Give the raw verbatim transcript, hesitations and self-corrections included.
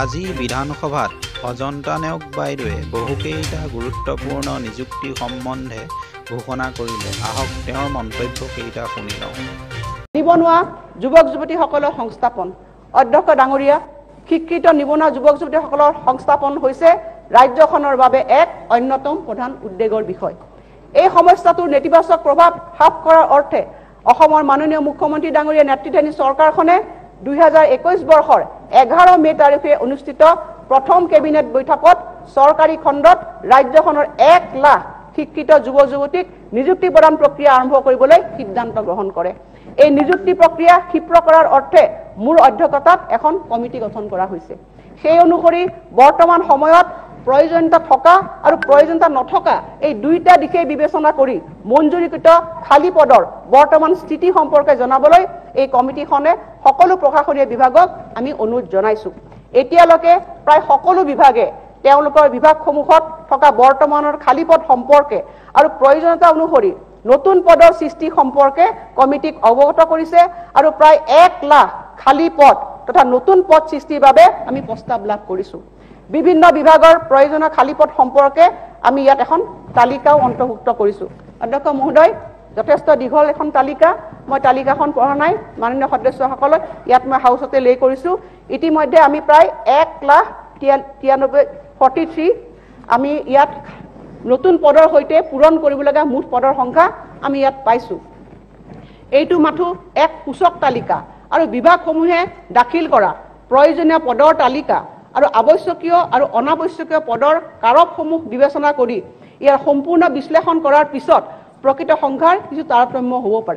আজি বিধানসভাত অজন্তা নেওগ বাইদেৱে বহুকেইটা গুৰুত্বপূৰ্ণ নিযুক্তি সম্বন্ধে ঘোষণা কৰিলে। আহক তেওঁৰ মন্তব্য কেইটা শুনি লওঁ। নিবনুৱা যুৱক যুৱতীসকলৰ সংস্থাপন। অধ্যক্ষ ডাঙৰীয়া, শিক্ষিত নিবনুৱা যুৱক যুৱতীসকলৰ সংস্থাপন হৈছে ৰাজ্যখনৰ বাবে এক অন্যতম প্ৰধান উদ্বেগৰ বিষয়। এই সমস্যাটোৰ নেতিবাচক প্ৰভাৱ হ্ৰাস কৰাৰ অৰ্থে অসমৰ মাননীয় মুখ্যমন্ত্ৰী ডাঙৰীয়া নেতৃত্বাধীন চৰকাৰখনে দুই হাজাৰ একৈশ বৰ্ষৰ এঘাৰ মে তাৰিখে অনুষ্ঠিত প্ৰথম কেবিনেট বৈঠকত চৰকাৰী খণ্ডত ৰাজ্যখনৰ এক লাখ শিক্ষিত যুৱ যুৱতীক নিযুক্তি প্ৰদান প্ৰক্ৰিয়া আৰম্ভ কৰিবলৈ সিদ্ধান্ত গ্ৰহণ কৰে। এই নিযুক্তি প্ৰক্ৰিয়া ক্ষীপ্ৰ কৰাৰ অৰ্থে মোৰ অধ্যক্ষতাত এখন কমিটি গঠন কৰা হৈছে। সেই অনুসৰি বৰ্তমান সময়ত প্ৰয়োজনীয়তা থকা আৰু প্ৰয়োজনীয়তা নথকা এই দুইটা দিশে বিবেচনা কৰি মঞ্জুৰিকৃত খালী পদৰ বৰ্তমান স্থিতি সম্পৰ্কে জনাবলৈ এই কমিটিখনে সকলো প্ৰশাসনীয় বিভাগক আমি অনুৰোধ জনাইছোঁ। এতিয়ালৈকে প্ৰায় সকলো বিভাগে তেওঁলোকৰ বিভাগসমূহত থকা বৰ্তমানৰ খালী পদ সম্পৰ্কে আৰু প্ৰয়োজনীয়তা অনুসৰি নতুন পদৰ সৃষ্টি সম্পৰ্কে কমিটিক অৱগত কৰিছে আৰু প্ৰায় এক লাখ খালী পদ তথা নতুন পদ সৃষ্টিৰ বাবে আমি প্ৰস্তাৱ লাভ কৰিছোঁ। বিভিন্ন বিভাগৰ প্ৰয়োজনীয় খালী পদ সম্পৰ্কে আমি ইয়াত এখন তালিকাও অন্তৰ্ভুক্ত কৰিছোঁ। অধ্যক্ষ মহোদয়, যথেষ্ট দীঘল এখন তালিকা, মই তালিকাখন পঢ়া নাই, মাননীয় সদস্যসকলক ইয়াত মই হাউচতে লেই কৰিছোঁ। ইতিমধ্যে আমি প্ৰায় এক লাখ তিৰানব্বৈ ফৰ্টি থ্ৰী আমি ইয়াত নতুন পদৰ সৈতে পূৰণ কৰিব লগা মুঠ পদৰ সংখ্যা আমি ইয়াত পাইছোঁ। এইটো মাথো এক সূচক তালিকা আৰু বিভাগসমূহে দাখিল কৰা প্ৰয়োজনীয় পদৰ তালিকা আৰু আৱশ্যকীয় আৰু অনাৱশ্যকীয় পদৰ কাৰকসমূহ বিবেচনা কৰি ইয়াৰ সম্পূৰ্ণ বিশ্লেষণ কৰাৰ পিছত প্ৰকৃত সংখ্যাৰ কিছু তাৰতম্য হ'ব পাৰে।